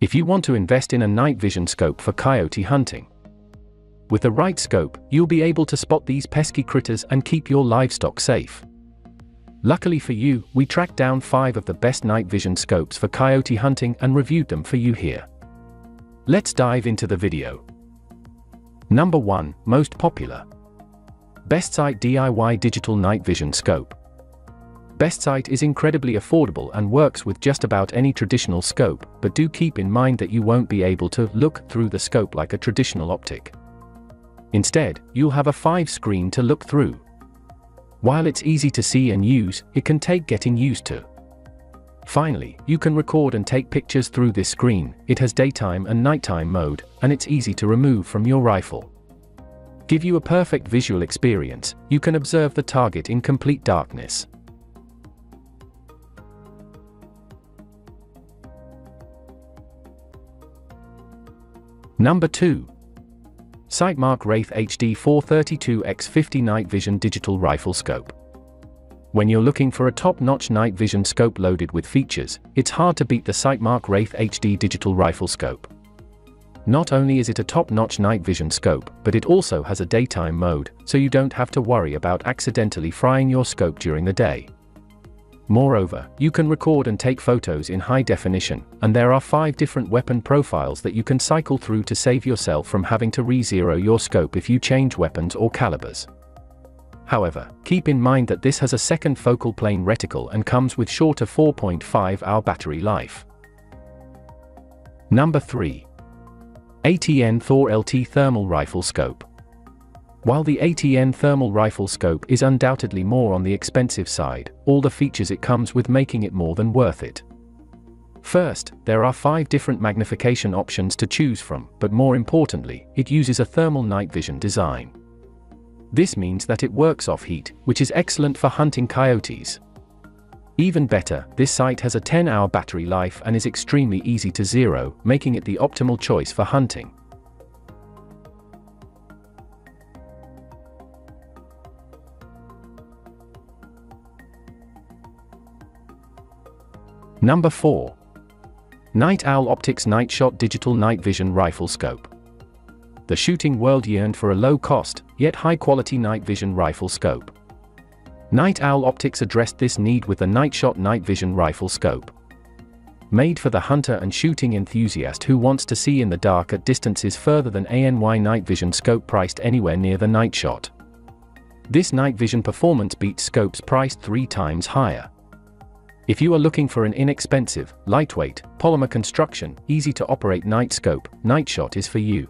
if you want to invest in a night vision scope for coyote hunting. With the right scope, you'll be able to spot these pesky critters and keep your livestock safe. Luckily for you, we tracked down 5 of the best night vision scopes for coyote hunting and reviewed them for you here. Let's dive into the video. Number 1, most popular. BestSight DIY Digital Night Vision Scope. BestSight is incredibly affordable and works with just about any traditional scope, but do keep in mind that you won't be able to look through the scope like a traditional optic. Instead, you'll have a 5-screen to look through. While it's easy to see and use, it can take getting used to. Finally, you can record and take pictures through this screen. It has daytime and nighttime mode, and it's easy to remove from your rifle. Give you a perfect visual experience. You can observe the target in complete darkness. Number 2. Sightmark Wraith HD 432x50 Night Vision Digital Rifle Scope. When you're looking for a top-notch night vision scope loaded with features, it's hard to beat the Sightmark Wraith HD Digital Rifle Scope. Not only is it a top-notch night vision scope, but it also has a daytime mode, so you don't have to worry about accidentally frying your scope during the day. Moreover, you can record and take photos in high definition, and there are 5 different weapon profiles that you can cycle through to save yourself from having to re-zero your scope if you change weapons or calibers. However, keep in mind that this has a second focal plane reticle and comes with shorter 4.5-hour battery life. Number 3. ATN Thor LT Thermal Rifle Scope. While the ATN Thermal Rifle Scope is undoubtedly more on the expensive side, all the features it comes with making it more than worth it. First, there are 5 different magnification options to choose from, but more importantly, it uses a thermal night vision design. This means that it works off heat, which is excellent for hunting coyotes. Even better, this sight has a 10-hour battery life and is extremely easy to zero, making it the optimal choice for hunting. Number 4. Night Owl Optics Nightshot Digital Night Vision Rifle Scope. The shooting world yearned for a low-cost, yet high-quality night vision rifle scope. Night Owl Optics addressed this need with the Nightshot Night Vision Rifle Scope. Made for the hunter and shooting enthusiast who wants to see in the dark at distances further than ANY Night Vision Scope priced anywhere near the Nightshot. This night vision performance beats scopes priced 3 times higher. If you are looking for an inexpensive, lightweight, polymer construction, easy-to-operate night scope, Nightshot is for you.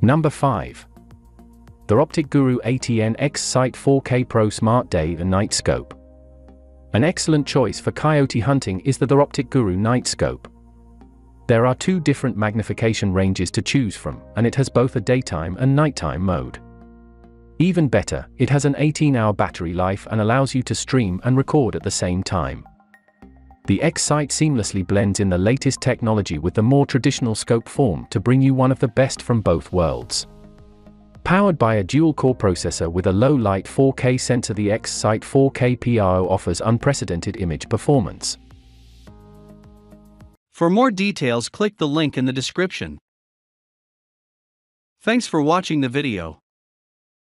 Number 5. The theOpticGuru ATN X-Sight 4K Pro Smart Day and Night Scope. An excellent choice for coyote hunting is the theOpticGuru Night Scope. There are 2 different magnification ranges to choose from, and it has both a daytime and nighttime mode. Even better, it has an 18-hour battery life and allows you to stream and record at the same time. The X-Sight seamlessly blends in the latest technology with the more traditional scope form to bring you one of the best from both worlds. Powered by a dual-core processor with a low-light 4K sensor, the X-Sight 4K Pro offers unprecedented image performance. For more details, click the link in the description. Thanks for watching the video.